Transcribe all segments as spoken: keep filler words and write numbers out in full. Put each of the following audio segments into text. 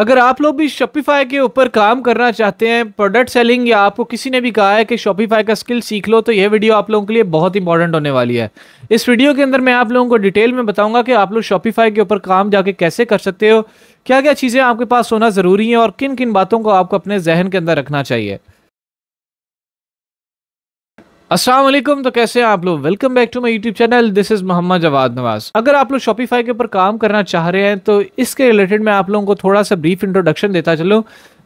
अगर आप लोग भी शॉपिफाई के ऊपर काम करना चाहते हैं, प्रोडक्ट सेलिंग, या आपको किसी ने भी कहा है कि शॉपिफाई का स्किल सीख लो, तो यह वीडियो आप लोगों के लिए बहुत इंपॉर्टेंट होने वाली है। इस वीडियो के अंदर मैं आप लोगों को डिटेल में बताऊंगा कि आप लोग शॉपिफाई के ऊपर काम जाके कैसे कर सकते हो, क्या क्या चीज़ें आपके पास होना ज़रूरी है और किन किन बातों को आपको अपने जहन के अंदर रखना चाहिए। अस्सलाम वालेकुम, तो कैसे हैं आप लोग? Welcome back to my YouTube channel, this is Mohammad Jawad Nawaz. अगर आप लोग शॉपिफाई के ऊपर काम करना चाह रहे हैं तो इसके रिलेटेड मैं आप लोगों को थोड़ा सा ब्रीफ इंट्रोडक्शन देता चलूँ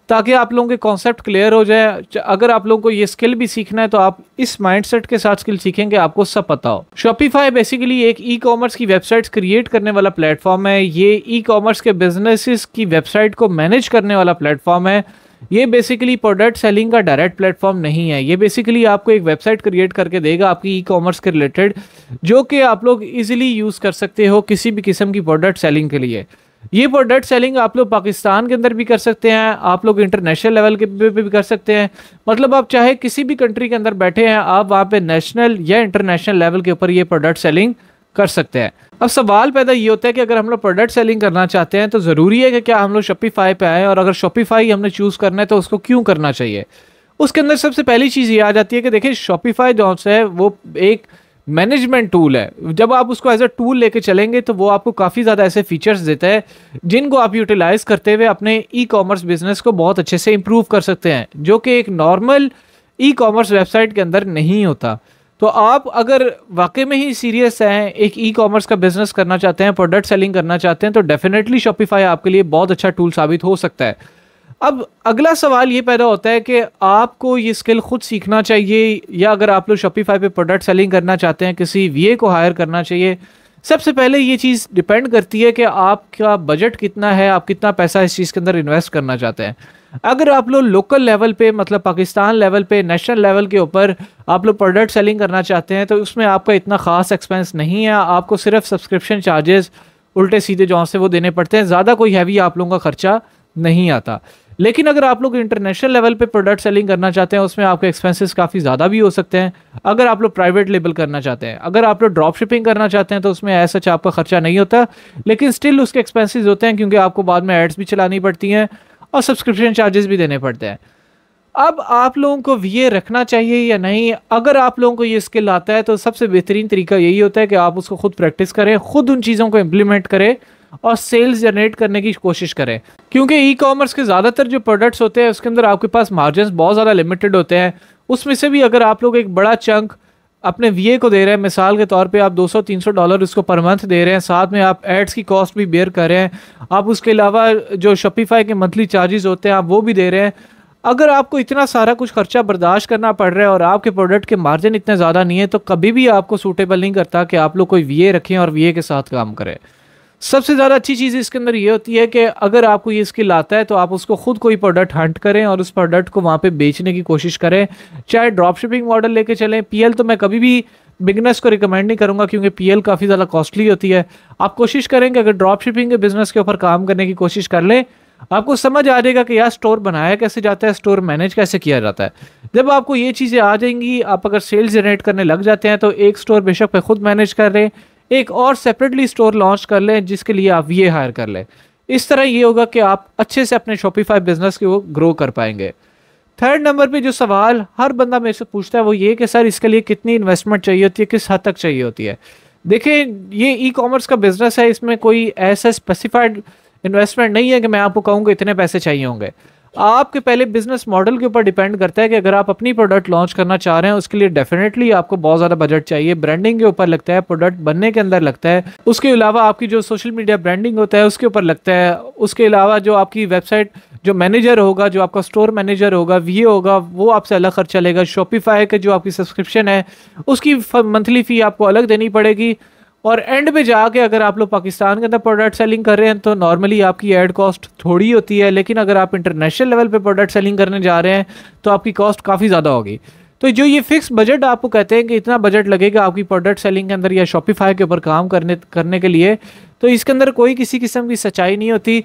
ताकि आप लोगों के कॉन्सेप्ट क्लियर हो जाए। अगर आप लोगों को ये स्किल भी सीखना है तो आप इस माइंडसेट के साथ स्किल सीखेंगे, आपको सब पता हो। शॉपिफाई बेसिकली एक ई कॉमर्स की वेबसाइट्स क्रिएट करने वाला प्लेटफॉर्म है। ये ई कॉमर्स के बिजनेसेस की वेबसाइट को मैनेज करने वाला प्लेटफॉर्म है। ये बेसिकली प्रोडक्ट सेलिंग का डायरेक्ट प्लेटफॉर्म नहीं है। ये बेसिकली आपको एक वेबसाइट क्रिएट करके देगा आपकी ई कॉमर्स के रिलेटेड, जो कि आप लोग इजीली यूज़ कर सकते हो किसी भी किस्म की प्रोडक्ट सेलिंग के लिए। ये प्रोडक्ट सेलिंग आप लोग पाकिस्तान के अंदर भी कर सकते हैं, आप लोग इंटरनेशनल लेवल के पे भी कर सकते हैं। मतलब आप चाहे किसी भी कंट्री के अंदर बैठे हैं, आप वहाँ पे नेशनल या इंटरनेशनल लेवल के ऊपर ये प्रोडक्ट सेलिंग कर सकते हैं। अब सवाल पैदा ये होता है कि अगर हम लोग प्रोडक्ट सेलिंग करना चाहते हैं तो ज़रूरी है कि क्या हम लोग शॉपिफाई पे आएँ, और अगर शॉपिफाई हमने चूज़ करना है तो उसको क्यों करना चाहिए। उसके अंदर सबसे पहली चीज़ ये आ जाती है कि देखिए, शॉपिफाई जो है वो एक मैनेजमेंट टूल है। जब आप उसको एज अ टूल लेके चलेंगे तो वो आपको काफ़ी ज़्यादा ऐसे फीचर्स देता है जिनको आप यूटिलाइज़ करते हुए अपने ई कॉमर्स बिजनेस को बहुत अच्छे से इम्प्रूव कर सकते हैं, जो कि एक नॉर्मल ई कॉमर्स वेबसाइट के अंदर नहीं होता। तो आप अगर वाकई में ही सीरियस हैं, एक ई कॉमर्स का बिज़नेस करना चाहते हैं, प्रोडक्ट सेलिंग करना चाहते हैं, तो डेफिनेटली शॉपिफाई आपके लिए बहुत अच्छा टूल साबित हो सकता है। अब अगला सवाल ये पैदा होता है कि आपको ये स्किल खुद सीखना चाहिए, या अगर आप लोग शॉपिफाई पे प्रोडक्ट सेलिंग करना चाहते हैं किसी वीए को हायर करना चाहिए। सबसे पहले ये चीज़ डिपेंड करती है कि आपका बजट कितना है, आप कितना पैसा इस चीज़ के अंदर इन्वेस्ट करना चाहते हैं। अगर आप लोग लोकल लेवल पे, मतलब पाकिस्तान लेवल पे, नेशनल लेवल के ऊपर आप लोग प्रोडक्ट सेलिंग करना चाहते हैं तो उसमें आपका इतना ख़ास एक्सपेंस नहीं है। आपको सिर्फ सब्सक्रिप्शन चार्जेस उल्टे सीधे जो से वो देने पड़ते हैं, ज़्यादा कोई हैवी आप लोगों का खर्चा नहीं आता। लेकिन अगर आप लोग इंटरनेशनल लेवल पे प्रोडक्ट सेलिंग करना चाहते हैं उसमें आपके एक्सपेंसेस काफ़ी ज़्यादा भी हो सकते हैं। अगर आप लोग प्राइवेट लेबल करना चाहते हैं, अगर आप लोग ड्रॉप शिपिंग करना चाहते हैं तो उसमें ऐसा आपका खर्चा नहीं होता, लेकिन स्टिल उसके एक्सपेंसेस होते हैं क्योंकि आपको बाद में एड्स भी चलानी पड़ती हैं और सब्सक्रिप्शन चार्जेस भी देने पड़ते हैं। अब आप लोगों को वीए रखना चाहिए या नहीं, अगर आप लोगों को ये स्किल आता है तो सबसे बेहतरीन तरीका यही होता है कि आप उसको खुद प्रैक्टिस करें, खुद उन चीज़ों को इम्प्लीमेंट करें और सेल्स जनरेट करने की कोशिश करें। क्योंकि ई कॉमर्स के ज़्यादातर जो प्रोडक्ट्स होते हैं उसके अंदर आपके पास मार्जिन्स बहुत ज़्यादा लिमिटेड होते हैं। उसमें से भी अगर आप लोग एक बड़ा चंक अपने वीए को दे रहे हैं, मिसाल के तौर पे आप दो सौ तीन सौ डॉलर उसको पर मंथ दे रहे हैं, साथ में आप एड्स की कॉस्ट भी बेयर कर रहे हैं, आप उसके अलावा जो शॉपिफाई के मंथली चार्जेस होते हैं आप वो भी दे रहे हैं। अगर आपको इतना सारा कुछ खर्चा बर्दाश्त करना पड़ रहा है और आपके प्रोडक्ट के मार्जिन इतने ज़्यादा नहीं है तो कभी भी आपको सूटेबल नहीं करता कि आप लोग कोई वीए रखें और वीए के साथ काम करें। सबसे ज़्यादा अच्छी चीज़ इसके अंदर ये होती है कि अगर आपको ये स्किल आता है तो आप उसको खुद कोई प्रोडक्ट हंट करें और उस प्रोडक्ट को वहाँ पे बेचने की कोशिश करें, चाहे ड्रॉप शिपिंग मॉडल लेके चलें। पीएल तो मैं कभी भी बिगनर्स को रिकमेंड नहीं करूँगा क्योंकि पीएल काफ़ी ज़्यादा कॉस्टली होती है। आप कोशिश करें कि अगर ड्रॉप शिपिंग के बिज़नेस के ऊपर काम करने की कोशिश कर लें, आपको समझ आ जाएगा कि यार स्टोर बनाया कैसे जाता है, स्टोर मैनेज कैसे किया जाता है। जब आपको ये चीज़ें आ जाएंगी, आप अगर सेल्स जनरेट करने लग जाते हैं तो एक स्टोर बेशक पे खुद मैनेज कर रहे हैं, एक और सेपरेटली स्टोर लॉन्च कर लें जिसके लिए आप ये हायर कर लें। इस तरह ये होगा कि आप अच्छे से अपने शॉपिफाई बिजनेस को ग्रो कर पाएंगे। थर्ड नंबर पे जो सवाल हर बंदा मेरे से पूछता है वो ये कि सर इसके लिए कितनी इन्वेस्टमेंट चाहिए होती है, किस हद तक चाहिए होती है। देखें, ये ई कॉमर्स का बिजनेस है, इसमें कोई ऐसा स्पेसिफाइड इन्वेस्टमेंट नहीं है कि मैं आपको कहूँगा इतने पैसे चाहिए होंगे। आपके पहले बिजनेस मॉडल के ऊपर डिपेंड करता है कि अगर आप अपनी प्रोडक्ट लॉन्च करना चाह रहे हैं उसके लिए डेफिनेटली आपको बहुत ज़्यादा बजट चाहिए। ब्रांडिंग के ऊपर लगता है, प्रोडक्ट बनने के अंदर लगता है, उसके अलावा आपकी जो सोशल मीडिया ब्रांडिंग होता है उसके ऊपर लगता है, उसके अलावा जो आपकी वेबसाइट जो मैनेजर होगा, जो आपका स्टोर मैनेजर होगा, वीए होगा, वो आपसे अलग खर्चा लेगा। शॉपिफाई का जो आपकी सब्सक्रिप्शन है उसकी मंथली फ़ी आपको अलग देनी पड़ेगी। और एंड पे जाके अगर आप लोग पाकिस्तान के अंदर प्रोडक्ट सेलिंग कर रहे हैं तो नॉर्मली आपकी एड कॉस्ट थोड़ी होती है, लेकिन अगर आप इंटरनेशनल लेवल पे प्रोडक्ट सेलिंग करने जा रहे हैं तो आपकी कॉस्ट काफ़ी ज़्यादा होगी। तो जो ये फिक्स बजट आपको कहते हैं कि इतना बजट लगेगा आपकी प्रोडक्ट सेलिंग के अंदर या शॉपिफाई के ऊपर काम करने करने के लिए, तो इसके अंदर कोई किसी किस्म की सच्चाई नहीं होती।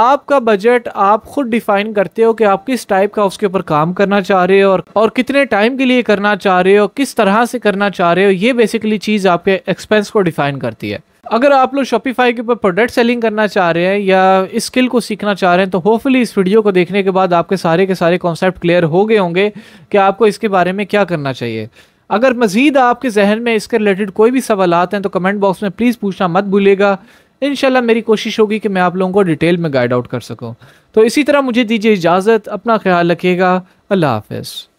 आपका बजट आप खुद डिफ़ाइन करते हो कि आप किस टाइप का उसके ऊपर काम करना चाह रहे हो और, और कितने टाइम के लिए करना चाह रहे हो, किस तरह से करना चाह रहे हो। ये बेसिकली चीज़ आपके एक्सपेंस को डिफ़ाइन करती है। अगर आप लोग शॉपिफाई के ऊपर प्रोडक्ट सेलिंग करना चाह रहे हैं या इस स्किल को सीखना चाह रहे हैं तो होपफुली इस वीडियो को देखने के बाद आपके सारे के सारे कॉन्सेप्ट क्लियर हो गए होंगे कि आपको इसके बारे में क्या करना चाहिए। अगर मज़ीद आपके जहन में इसके रिलेटेड कोई भी सवालात हैं तो कमेंट बॉक्स में प्लीज़ पूछना मत भूलिएगा। इंशाल्लाह मेरी कोशिश होगी कि मैं आप लोगों को डिटेल में गाइड आउट कर सकूँ। तो इसी तरह मुझे दीजिए इजाज़त, अपना ख्याल रखिएगा, अल्लाह हाफिज़।